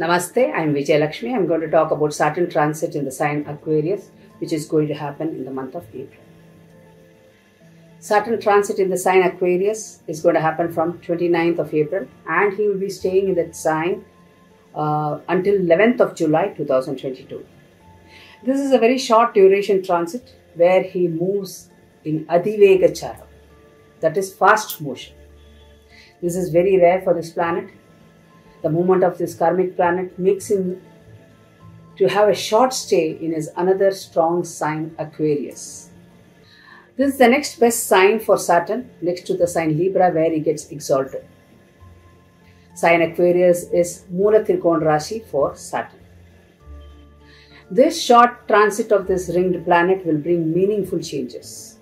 Namaste, I am Vijayalakshmi. I am going to talk about Saturn transit in the sign Aquarius, which is going to happen in the month of April. Saturn transit in the sign Aquarius is going to happen from 29th of April and he will be staying in that sign until 11th of July 2022. This is a very short duration transit where he moves in Adivegachara, that is fast motion. This is very rare for this planet. The movement of this karmic planet makes him to have a short stay in his another strong sign, Aquarius. This is the next best sign for Saturn, next to the sign Libra, where he gets exalted. Sign Aquarius is Moolathirkon Rashi for Saturn. This short transit of this ringed planet will bring meaningful changes.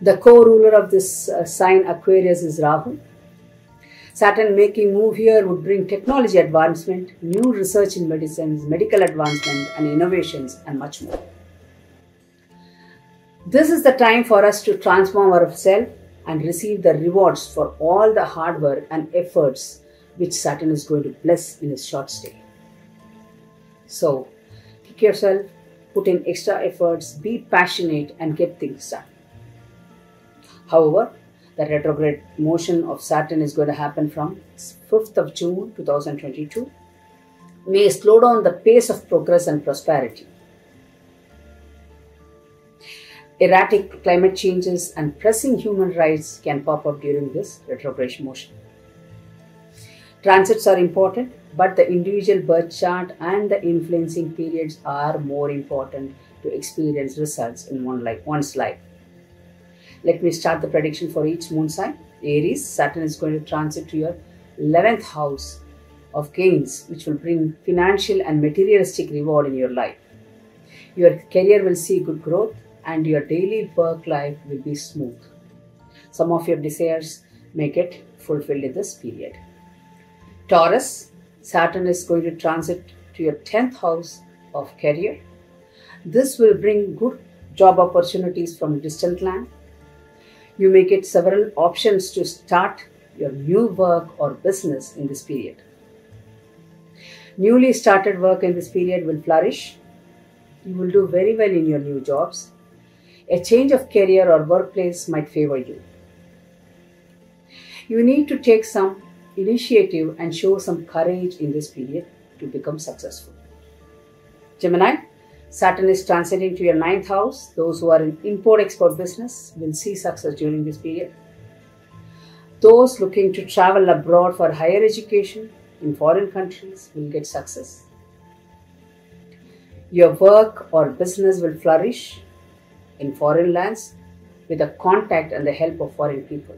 The co-ruler of this sign Aquarius is Rahu. Saturn making move here would bring technology advancement, new research in medicines, medical advancement and innovations and much more. This is the time for us to transform ourselves and receive the rewards for all the hard work and efforts which Saturn is going to bless in his short stay. So, pick yourself, put in extra efforts, be passionate and get things done. However, the retrograde motion of Saturn is going to happen from 5th of June 2022. May slow down the pace of progress and prosperity. Erratic climate changes and pressing human rights can pop up during this retrograde motion. Transits are important, but the individual birth chart and the influencing periods are more important to experience results in one's life. Let me start the prediction for each moon sign. Aries, Saturn is going to transit to your 11th house of gains, which will bring financial and materialistic reward in your life. Your career will see good growth and your daily work life will be smooth. Some of your desires may get fulfilled in this period. Taurus, Saturn is going to transit to your 10th house of career. This will bring good job opportunities from a distant land. You may get several options to start your new work or business in this period. Newly started work in this period will flourish. You will do very well in your new jobs. A change of career or workplace might favor you. You need to take some initiative and show some courage in this period to become successful. Gemini, Saturn is transiting to your 9th house. Those who are in import-export business will see success during this period. Those looking to travel abroad for higher education in foreign countries will get success. Your work or business will flourish in foreign lands with the contact and the help of foreign people.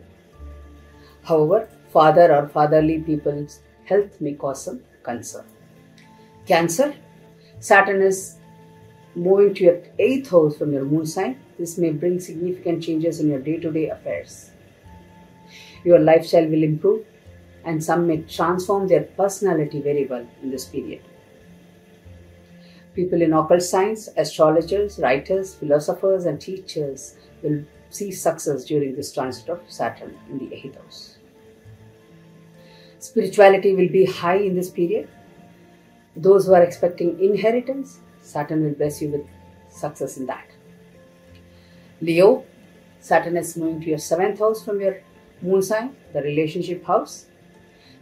However, father or fatherly people's health may cause some concern. Cancer, Saturn is moving to your 8th house from your moon sign. This may bring significant changes in your day-to-day affairs. Your lifestyle will improve and some may transform their personality very well in this period. People in occult science, astrologers, writers, philosophers and teachers will see success during this transit of Saturn in the 8th house. Spirituality will be high in this period. Those who are expecting inheritance, Saturn will bless you with success in that. Leo, Saturn is moving to your 7th house from your moon sign, the relationship house.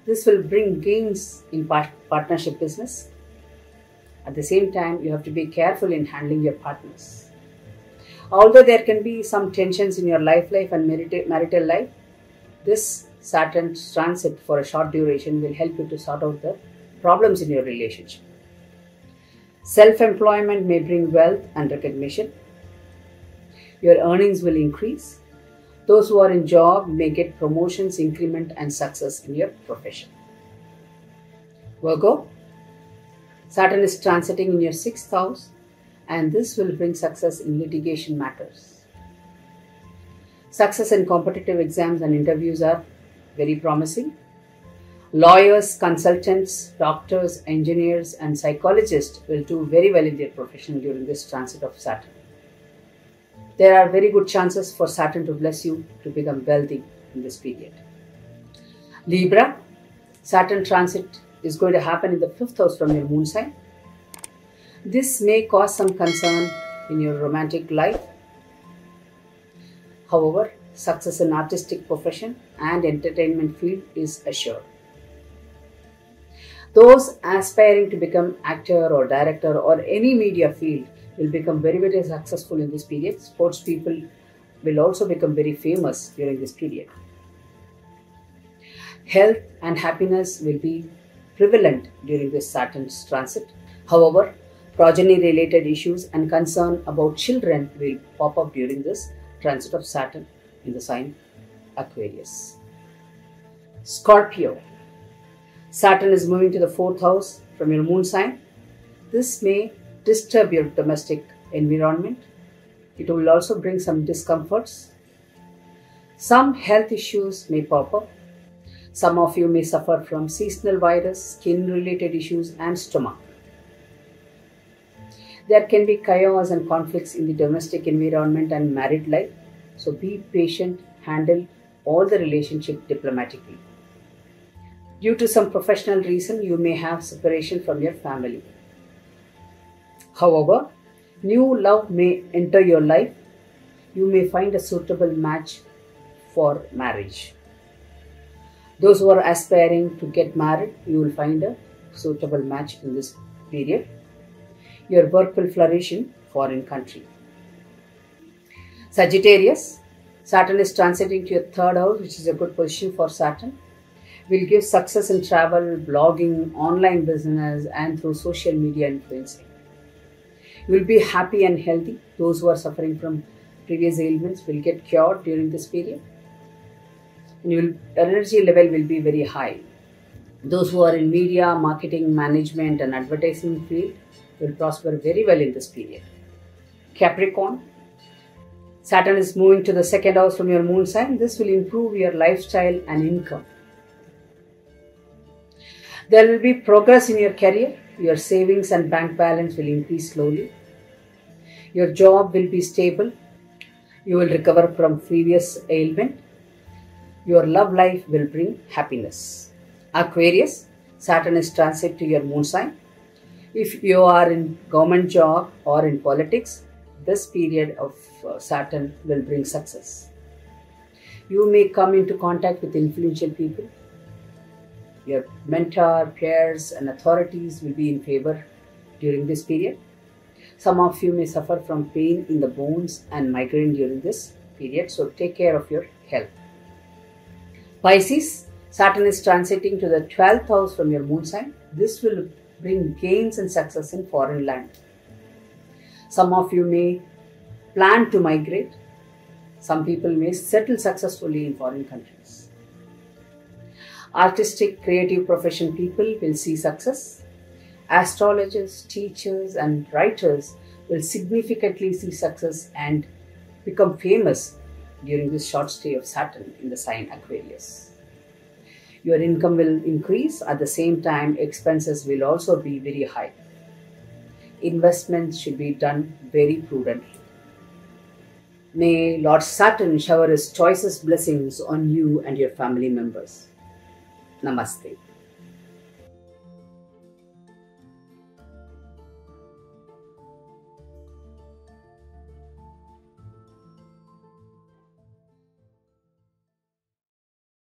This will bring gains in partnership business. At the same time, you have to be careful in handling your partners. Although there can be some tensions in your life and marital life, this Saturn transit for a short duration will help you to sort out the problems in your relationship. Self-employment may bring wealth and recognition. Your earnings will increase. Those who are in job may get promotions, increment and success in your profession. Virgo, Saturn is transiting in your 6th house and this will bring success in litigation matters. Success in competitive exams and interviews are very promising. Lawyers, consultants, doctors, engineers and psychologists will do very well in their profession during this transit of Saturn. There are very good chances for Saturn to bless you to become wealthy in this period. Libra, Saturn transit is going to happen in the 5th house from your moon sign. This may cause some concern in your romantic life. However, success in artistic profession and entertainment field is assured. Those aspiring to become actor or director or any media field will become very, very successful in this period. Sports people will also become very famous during this period. Health and happiness will be prevalent during this Saturn's transit. However, progeny-related issues and concern about children will pop up during this transit of Saturn in the sign Aquarius. Scorpio. Saturn is moving to the 4th house from your moon sign. This may disturb your domestic environment. It will also bring some discomforts. Some health issues may pop up. Some of you may suffer from seasonal virus, skin-related issues, and stomach. There can be chaos and conflicts in the domestic environment and married life. So be patient, handle all the relationship diplomatically. Due to some professional reason, you may have separation from your family. However, new love may enter your life. You may find a suitable match for marriage. Those who are aspiring to get married, you will find a suitable match in this period. Your work will flourish in foreign country. Sagittarius, Saturn is transiting to your 3rd house, which is a good position for Saturn. Will give success in travel, blogging, online business, and through social media influencing. You will be happy and healthy. Those who are suffering from previous ailments will get cured during this period. And your energy level will be very high. Those who are in media, marketing, management, and advertising field will prosper very well in this period. Capricorn, Saturn is moving to the 2nd house from your moon sign. This will improve your lifestyle and income. There will be progress in your career. Your savings and bank balance will increase slowly. Your job will be stable. You will recover from previous ailment. Your love life will bring happiness. Aquarius, Saturn is transit to your moon sign. If you are in government job or in politics, this period of Saturn will bring success. You may come into contact with influential people. Your mentor, peers, and authorities will be in favor during this period. Some of you may suffer from pain in the bones and migraine during this period, so take care of your health. Pisces, Saturn is transiting to the 12th house from your moon sign. This will bring gains and success in foreign land. Some of you may plan to migrate. Some people may settle successfully in foreign countries. Artistic, creative profession people will see success. Astrologers, teachers, and writers will significantly see success and become famous during this short stay of Saturn in the sign Aquarius. Your income will increase. At the same time, expenses will also be very high. Investments should be done very prudently. May Lord Saturn shower his choicest blessings on you and your family members. Namaste.